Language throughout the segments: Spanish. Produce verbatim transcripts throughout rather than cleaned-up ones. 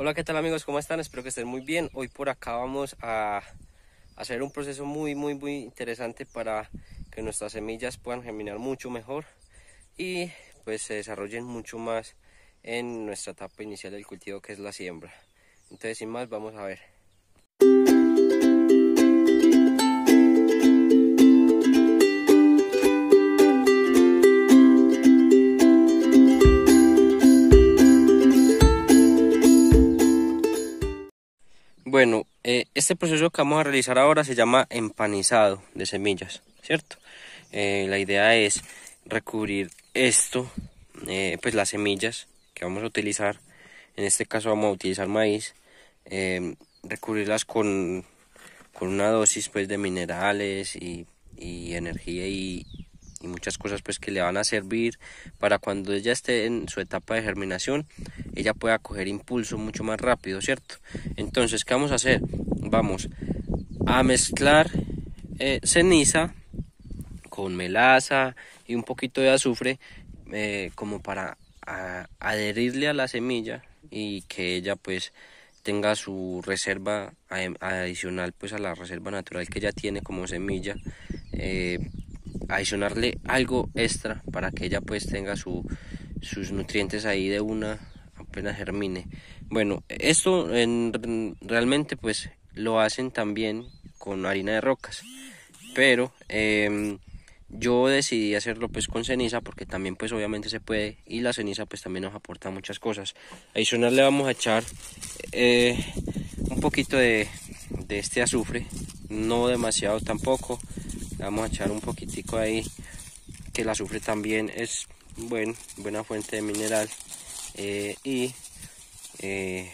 Hola, ¿qué tal amigos? ¿Cómo están? Espero que estén muy bien. Hoy por acá vamos a hacer un proceso muy muy muy interesante para que nuestras semillas puedan germinar mucho mejor y pues se desarrollen mucho más en nuestra etapa inicial del cultivo, que es la siembra. Entonces, sin más, vamos a ver. Bueno, eh, este proceso que vamos a realizar ahora se llama empanizado de semillas, ¿cierto? Eh, la idea es recubrir esto, eh, pues las semillas que vamos a utilizar, en este caso vamos a utilizar maíz, eh, recubrirlas con, con una dosis pues de minerales y, y energía y, y muchas cosas pues que le van a servir para cuando ella esté en su etapa de germinación, ella pueda coger impulso mucho más rápido, ¿cierto? Entonces, ¿qué vamos a hacer? Vamos a mezclar eh, ceniza con melaza y un poquito de azufre eh, como para a, adherirle a la semilla y que ella pues tenga su reserva adicional pues a la reserva natural que ella tiene como semilla, eh, adicionarle algo extra para que ella pues tenga su, sus nutrientes ahí de una apenas germine. Bueno, esto en, realmente pues lo hacen también con harina de rocas, pero eh, yo decidí hacerlo pues con ceniza porque también pues obviamente se puede, y la ceniza pues también nos aporta muchas cosas. Adicional le vamos a echar eh, un poquito de, de este azufre, no demasiado tampoco. Vamos a echar un poquitico ahí, que el azufre también es buen, buena fuente de mineral eh, y eh,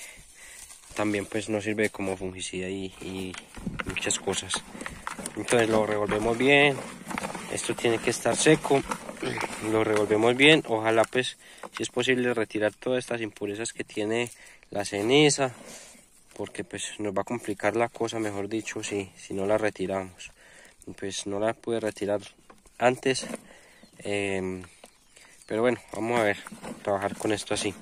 también pues nos sirve como fungicida y, y muchas cosas. Entonces lo revolvemos bien, esto tiene que estar seco, lo revolvemos bien, ojalá pues si es posible retirar todas estas impurezas que tiene la ceniza, porque pues nos va a complicar la cosa, mejor dicho, si, si no la retiramos. Pues no la pude retirar antes, eh, pero bueno, vamos a ver, trabajar con esto así.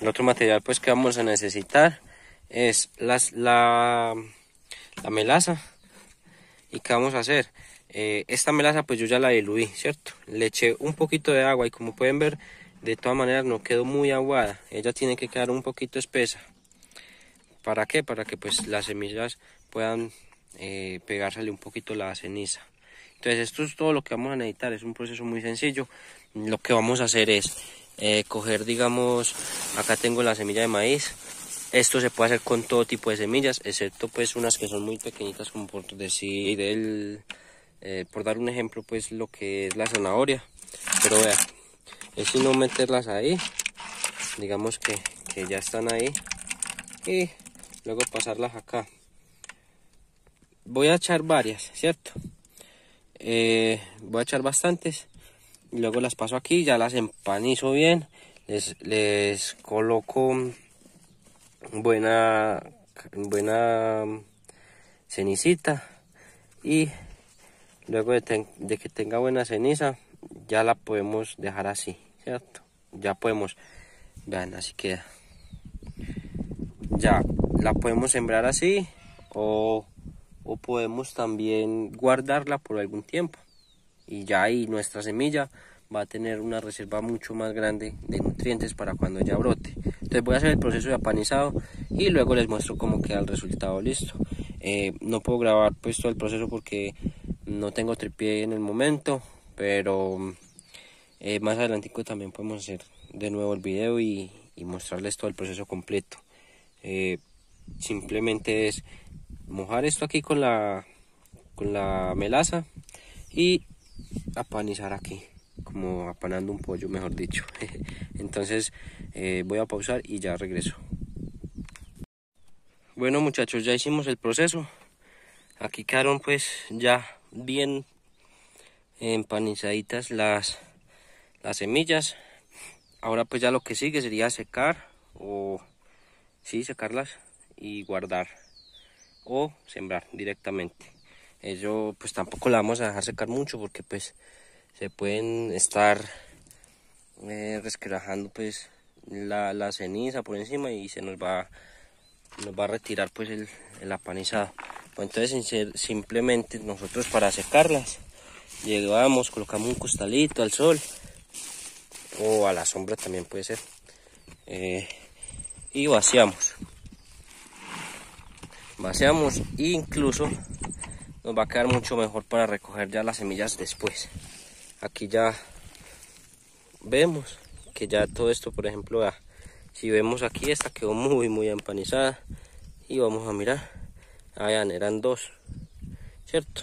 El otro material pues que vamos a necesitar es las, la, la melaza. ¿Y qué vamos a hacer? Eh, esta melaza pues yo ya la diluí, ¿cierto? Le eché un poquito de agua y como pueden ver, de todas maneras no quedó muy aguada. Ella tiene que quedar un poquito espesa. ¿Para qué? Para que pues las semillas puedan Eh, pegársele un poquito la ceniza. Entonces esto es todo lo que vamos a necesitar, es un proceso muy sencillo. Lo que vamos a hacer es eh, coger, digamos, acá tengo la semilla de maíz. Esto se puede hacer con todo tipo de semillas, excepto pues unas que son muy pequeñitas, como por decir el, eh, por dar un ejemplo pues lo que es la zanahoria. Pero vea, es sino meterlas ahí, digamos que, que ya están ahí, y luego pasarlas acá. Voy a echar varias, ¿cierto? Eh, voy a echar bastantes. Y luego las paso aquí, ya las empanizo bien. Les, les coloco buena, buena cenicita. Y luego de, ten, de que tenga buena ceniza, ya la podemos dejar así, ¿cierto? Ya podemos, vean, así queda. Ya la podemos sembrar así o... o podemos también guardarla por algún tiempo y ya ahí nuestra semilla va a tener una reserva mucho más grande de nutrientes para cuando ya brote. Entonces voy a hacer el proceso de empanizado y luego les muestro cómo queda el resultado. Listo, eh, no puedo grabar pues todo el proceso porque no tengo tripié en el momento, pero eh, más adelante también podemos hacer de nuevo el video y, y mostrarles todo el proceso completo. Eh, simplemente es mojar esto aquí con la con la melaza y apanizar aquí, como apanando un pollo, mejor dicho. Entonces eh, voy a pausar y ya regreso. Bueno muchachos, ya hicimos el proceso. Aquí quedaron pues ya bien empanizaditas las, las semillas. Ahora pues ya lo que sigue sería secar o sí, secarlas y guardar, o sembrar directamente. Eso pues tampoco la vamos a dejar secar mucho porque pues se pueden estar eh, resquebrajando pues la, la ceniza por encima y se nos va, nos va a retirar pues el, el apanizado. Pues entonces simplemente nosotros para secarlas llegamos, colocamos un costalito al sol o a la sombra también puede ser, eh, y vaciamos vaciamos e incluso nos va a quedar mucho mejor para recoger ya las semillas después. Aquí ya vemos que ya todo esto, por ejemplo, ya, si vemos aquí, esta quedó muy muy empanizada y vamos a mirar, ah, ya, eran dos, cierto.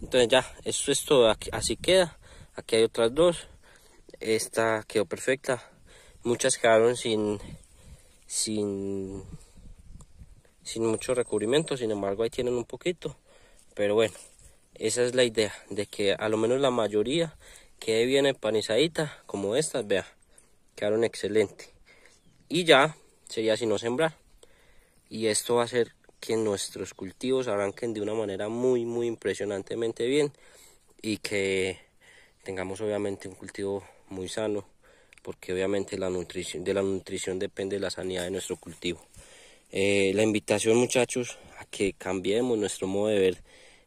Entonces ya, esto es todo, aquí, así queda. Aquí hay otras dos, esta quedó perfecta, muchas quedaron sin sin sin mucho recubrimiento, sin embargo ahí tienen un poquito, pero bueno, esa es la idea, de que a lo menos la mayoría quede bien empanizadita, como estas, vea, quedaron excelente. Y ya sería sino sembrar, y esto va a hacer que nuestros cultivos arranquen de una manera muy muy impresionantemente bien, y que tengamos obviamente un cultivo muy sano, porque obviamente la nutrición, de la nutrición depende la sanidad de nuestro cultivo. Eh, la invitación, muchachos, a que cambiemos nuestro modo de ver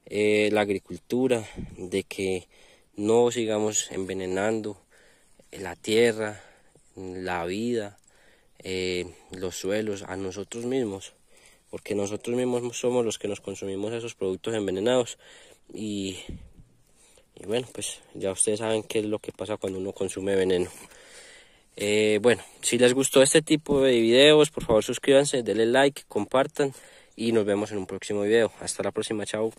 eh, la agricultura, de que no sigamos envenenando la tierra, la vida, eh, los suelos, a nosotros mismos, porque nosotros mismos somos los que nos consumimos esos productos envenenados. Y, y bueno, pues ya ustedes saben qué es lo que pasa cuando uno consume veneno. Eh, bueno, si les gustó este tipo de videos, por favor suscríbanse, denle like, compartan y nos vemos en un próximo video. Hasta la próxima, chao.